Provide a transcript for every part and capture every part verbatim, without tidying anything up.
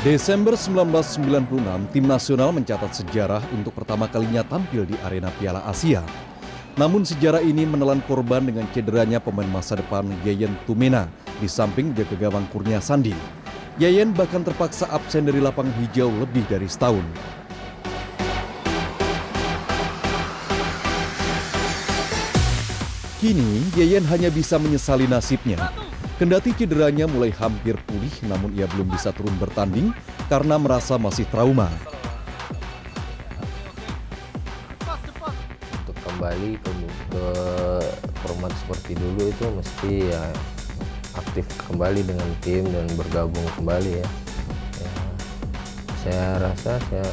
Desember seribu sembilan ratus sembilan puluh enam, tim nasional mencatat sejarah untuk pertama kalinya tampil di arena Piala Asia. Namun sejarah ini menelan korban dengan cederanya pemain masa depan Yeyen Tumena di samping jaga gawang Kurnia Sandi. Yeyen bahkan terpaksa absen dari lapangan hijau lebih dari setahun. Kini Yeyen hanya bisa menyesali nasibnya. Kendati cederanya mulai hampir pulih, namun ia belum bisa turun bertanding karena merasa masih trauma. Untuk kembali ke, ke format seperti dulu itu mesti ya aktif kembali dengan tim dan bergabung kembali ya. Ya saya rasa saya,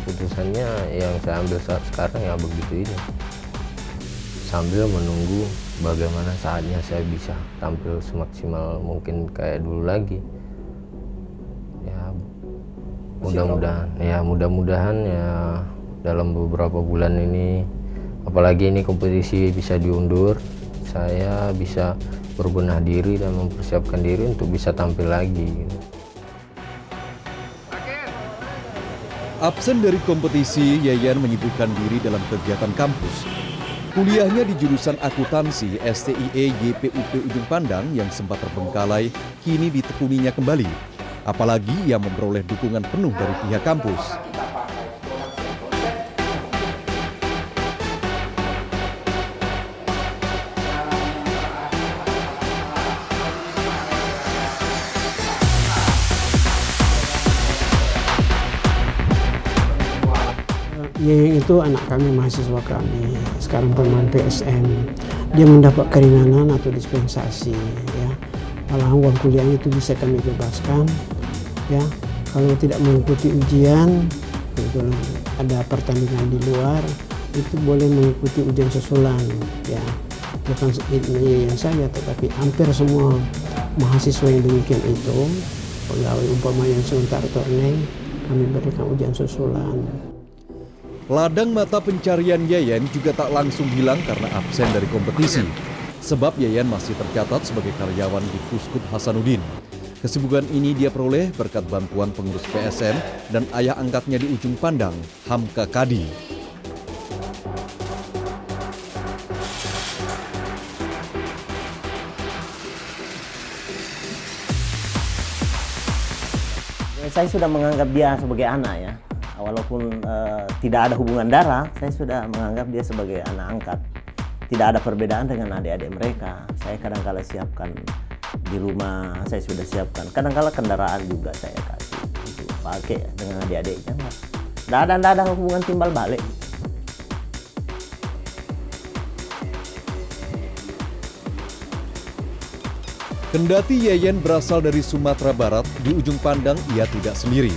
keputusannya yang saya ambil saat sekarang ya begitu ini. Sambil menunggu bagaimana saatnya saya bisa tampil semaksimal mungkin kayak dulu lagi. Ya mudah-mudahan ya mudah-mudahan ya dalam beberapa bulan ini, apalagi ini kompetisi bisa diundur, saya bisa berbenah diri dan mempersiapkan diri untuk bisa tampil lagi. Absen dari kompetisi, Yeyen menyibukkan diri dalam kegiatan kampus. Kuliahnya di jurusan akuntansi S T I E Y P U P Ujung Pandang yang sempat terbengkalai, kini ditekuninya kembali. Apalagi ia memperoleh dukungan penuh dari pihak kampus. Yeyen itu anak kami, mahasiswa kami, sekarang pemain P S M. Dia mendapat keringanan atau dispensasi, ya. Malah uang kuliahnya itu bisa kami bebaskan, ya. Kalau tidak mengikuti ujian, kalau ada pertandingan di luar, itu boleh mengikuti ujian susulan, ya. Bukan Yeyen saja, tetapi hampir semua mahasiswa yang demikian itu, pegawai umpama yang sementara tornei, kami berikan ujian susulan. Ladang mata pencarian Yeyen juga tak langsung hilang karena absen dari kompetisi. Sebab Yeyen masih tercatat sebagai karyawan di Puskud Hasanuddin. Kesibukan ini dia peroleh berkat bantuan pengurus P S M dan ayah angkatnya di Ujung Pandang, Hamka Kadi. Saya sudah menganggap dia sebagai anak ya. Walaupun uh, tidak ada hubungan darah, saya sudah menganggap dia sebagai anak angkat. Tidak ada perbedaan dengan adik-adik mereka. Saya kadang-kala siapkan di rumah, saya sudah siapkan. Kadang-kala kendaraan juga saya kasih untuk pakai dengan adik-adiknya. Tidak ada, tidak ada hubungan timbal balik. Kendati Yeyen berasal dari Sumatera Barat, di Ujung Pandang ia tidak sendiri.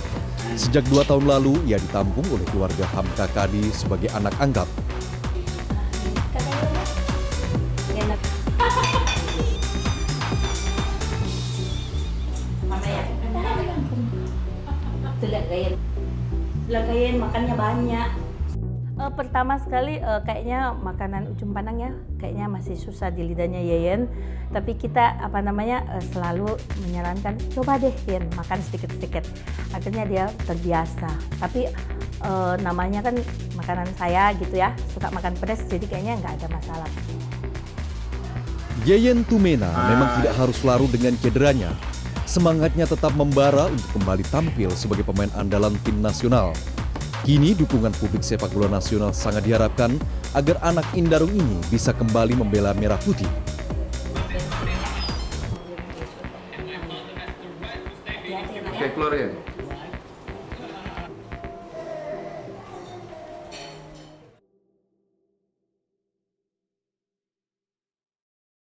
Sejak dua tahun lalu, ia ditampung oleh keluarga Hamka Kadi sebagai anak angkat. Makannya banyak. Uh, pertama sekali uh, kayaknya makanan Ujung Pandang ya, kayaknya masih susah di lidahnya Yeyen. Tapi kita apa namanya uh, selalu menyarankan coba deh Yeyen makan sedikit-sedikit. Akhirnya dia terbiasa. Tapi uh, namanya kan makanan saya gitu ya, suka makan pedas, jadi kayaknya nggak ada masalah. Yeyen Tumena ah. memang tidak harus larut dengan cederanya. Semangatnya tetap membara untuk kembali tampil sebagai pemain andalan tim nasional. Kini dukungan publik sepak bola nasional sangat diharapkan agar anak Indarung ini bisa kembali membela merah putih.